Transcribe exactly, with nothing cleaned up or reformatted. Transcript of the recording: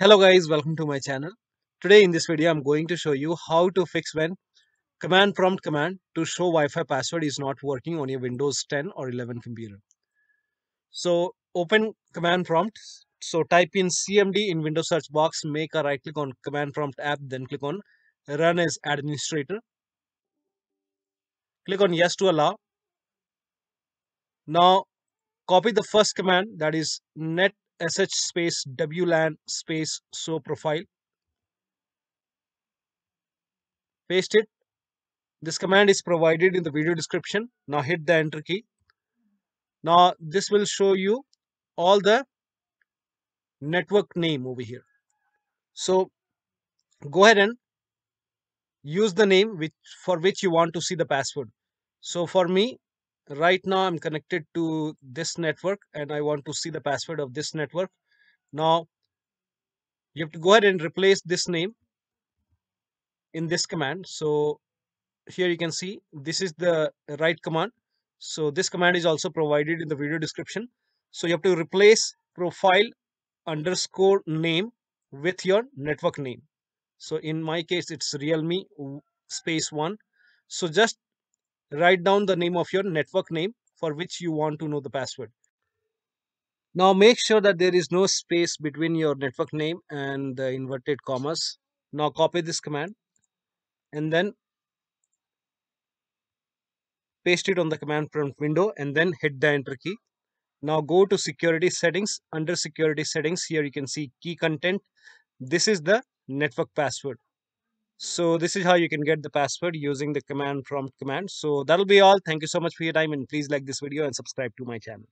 Hello guys, welcome to my channel. Today in this video I'm going to show you how to fix when command prompt command to show Wi-Fi password is not working on your Windows ten or eleven computer. So open command prompt. So type in C M D in Windows search box, make a right click on command prompt app, then click on run as administrator. Click on yes to allow. Now copy the first command, that is net sh space wlan space show profile. Paste it. This command is provided in the video description. Now hit the enter key. Now this will show you all the network name over here. So go ahead and use the name which for which you want to see the password. So for me, right now I'm connected to this network and I want to see the password of this network. Now you have to go ahead and replace this name in this command. So here you can see this is the right command. So this command is also provided in the video description. So you have to replace profile underscore name with your network name. So in my case it's Realme space one. So just write down the name of your network name for which you want to know the password. Now make sure that there is no space between your network name and the inverted commas. Now copy this command and then paste it on the command prompt window and then hit the enter key. Now go to security settings. Under security settings, here you can see key content. This is the network password. So this is how you can get the password using the command prompt command. So that'll be all. Thank you so much for your time and please like this video and subscribe to my channel.